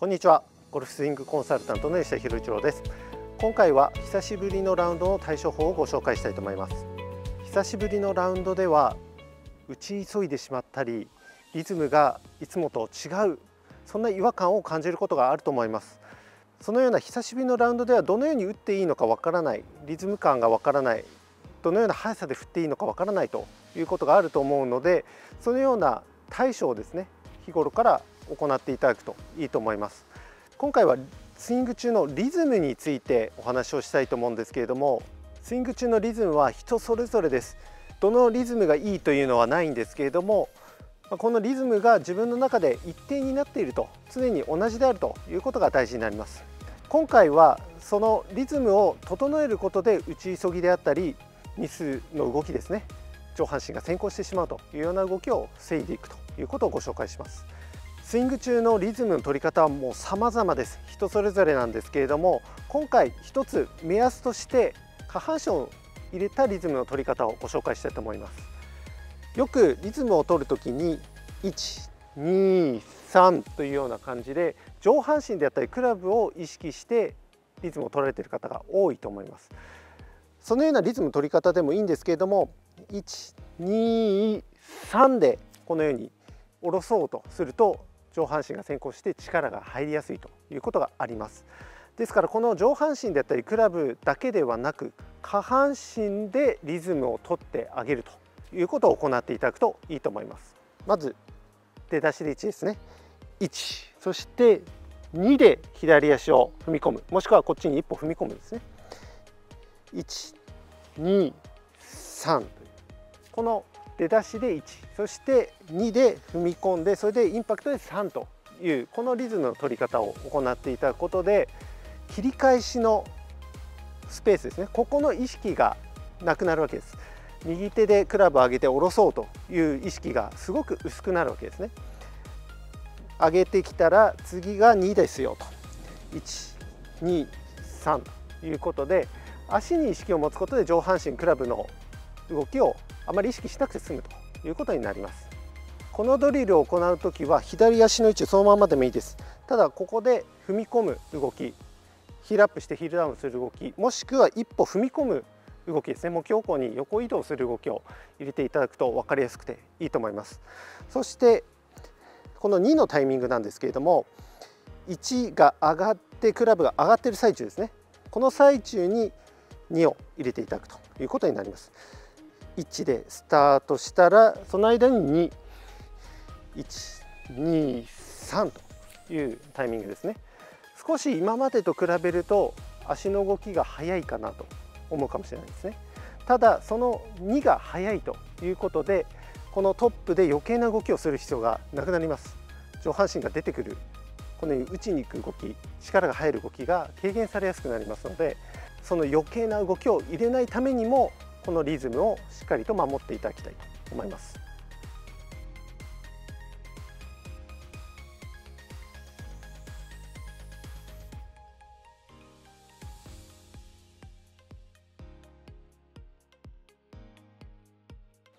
こんにちは、ゴルフスイングコンサルタントの吉田博一郎です。今回は久しぶりのラウンドの対処法をご紹介したいと思います。久しぶりのラウンドでは打ち急いでしまったり、リズムがいつもと違う、そんな違和感を感じることがあると思います。そのような久しぶりのラウンドではどのように打っていいのかわからない、リズム感がわからない、どのような速さで振っていいのかわからないということがあると思うので、そのような対処をですね、日頃から行っていただくといいと思います。今回はスイング中のリズムについてお話をしたいと思うんですけれども、スイング中のリズムは人それぞれです。どのリズムがいいというのはないんですけれども、このリズムが自分の中で一定になっていると、常に同じであるということが大事になります。今回はそのリズムを整えることで打ち急ぎであったりミスの動きですね、上半身が先行してしまうというような動きを防いでいくということをご紹介します。スイング中のリズムの取り方はもう様々です。人それぞれなんですけれども、今回一つ目安として下半身を入れたリズムの取り方をご紹介したいと思います。よくリズムを取るときに 1、2、3 というような感じで上半身であったりクラブを意識してリズムを取られている方が多いと思います。そのようなリズムの取り方でもいいんですけれども、 1、2、3 でこのように下ろそうとすると上半身が先行して力が入りやすいということがあります。ですからこの上半身であったりクラブだけではなく、下半身でリズムを取ってあげるということを行っていただくといいと思います。まず出だしで1ですね。1、そして2で左足を踏み込む、もしくはこっちに一歩踏み込むですね。1、2、3、この出だしで1、そして2で踏み込んで、それでインパクトで3というこのリズムの取り方を行っていただくことで、切り返しのスペースですね、ここの意識がなくなるわけです。右手でクラブを上げて下ろそうという意識がすごく薄くなるわけですね。上げてきたら次が2ですよと、1、2、3ということで、足に意識を持つことで上半身クラブの動きをあまり意識しなくて済むということになります。このドリルを行うときは左足の位置そのままでもいいです。ただここで踏み込む動き、ヒールアップしてヒールダウンする動き、もしくは一歩踏み込む動きですね、目標方向に横移動する動きを入れていただくと分かりやすくていいと思います。そしてこの2のタイミングなんですけれども、1が上がってクラブが上がっている最中ですね、この最中に2を入れていただくということになります。1でスタートしたらその間に2、1、2、3というタイミングですね。少し今までと比べると足の動きが速いかなと思うかもしれないですね。ただその2が速いということで、このトップで余計な動きをする必要がなくなります。上半身が出てくる、このように打ちに行く動き、力が入る動きが軽減されやすくなりますので、その余計な動きを入れないためにもこのリズムをしっかりと守っていただきたいと思います。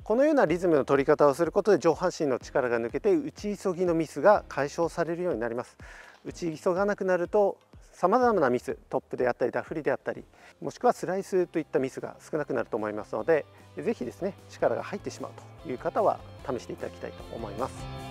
このようなリズムの取り方をすることで上半身の力が抜けて打ち急ぎのミスが解消されるようになります。打ち急がなくなるとさまざまなミス、トップであったりダフリであったり、もしくはスライスといったミスが少なくなると思いますので、ぜひですね、力が入ってしまうという方は試していただきたいと思います。